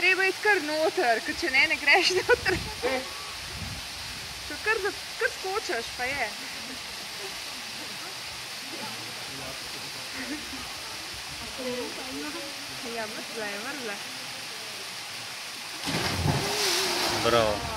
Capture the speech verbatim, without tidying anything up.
treba iti kar noter, ker če ne, ne greš noter. Kar, kar skočaš, pa je. Ja, mrzla je, mrzla. Bravo.